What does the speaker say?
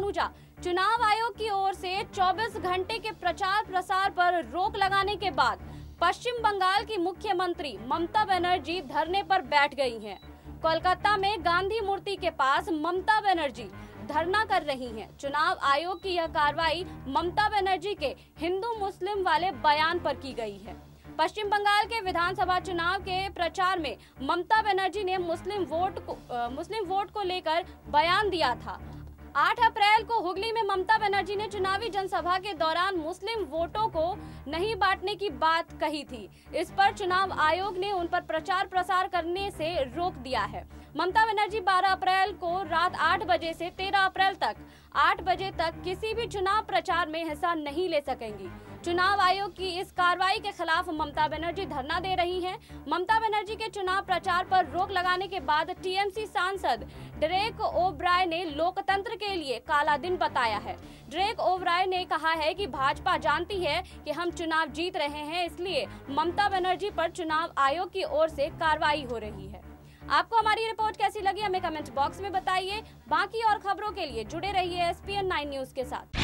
तनुजा। चुनाव आयोग की ओर से 24 घंटे के प्रचार प्रसार पर रोक लगाने के बाद पश्चिम बंगाल की मुख्यमंत्री ममता बनर्जी धरने पर बैठ गई हैं। कोलकाता में गांधी मूर्ति के पास ममता बनर्जी धरना कर रही हैं। चुनाव आयोग की यह कार्रवाई ममता बनर्जी के हिंदू मुस्लिम वाले बयान पर की गई है। पश्चिम बंगाल के विधानसभा चुनाव के प्रचार में ममता बनर्जी ने मुस्लिम वोट को लेकर बयान दिया था। 8 अप्रैल को हुगली में ममता बनर्जी ने चुनावी जनसभा के दौरान मुस्लिम वोटों को नहीं बांटने की बात कही थी। इस पर चुनाव आयोग ने उन पर प्रचार प्रसार करने से रोक दिया है। ममता बनर्जी 12 अप्रैल को रात 8 बजे से 13 अप्रैल तक 8 बजे तक किसी भी चुनाव प्रचार में हिस्सा नहीं ले सकेंगी। चुनाव आयोग की इस कार्रवाई के खिलाफ ममता बनर्जी धरना दे रही हैं। ममता बनर्जी के चुनाव प्रचार पर रोक लगाने के बाद टीएमसी सांसद ड्रेक ओब्राय ने लोकतंत्र के लिए काला दिन बताया है। ड्रेक ओब्राय ने कहा है कि भाजपा जानती है कि हम चुनाव जीत रहे हैं, इसलिए ममता बनर्जी पर चुनाव आयोग की ओर से कार्रवाई हो रही है। आपको हमारी रिपोर्ट कैसी लगी हमें कमेंट बॉक्स में बताइए। बाकी और खबरों के लिए जुड़े रहिए SPN 9 न्यूज के साथ।